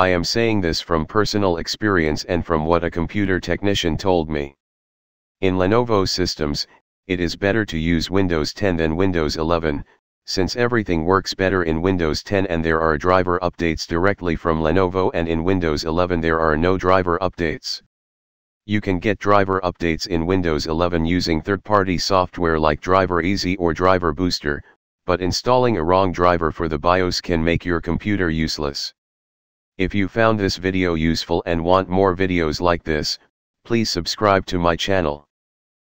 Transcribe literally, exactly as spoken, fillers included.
I am saying this from personal experience and from what a computer technician told me. In Lenovo systems, it is better to use Windows ten than Windows eleven, since everything works better in Windows ten and there are driver updates directly from Lenovo, and in Windows eleven there are no driver updates. You can get driver updates in Windows eleven using third-party software like Driver Easy or Driver Booster, but installing a wrong driver for the BIOS can make your computer useless. If you found this video useful and want more videos like this, please subscribe to my channel.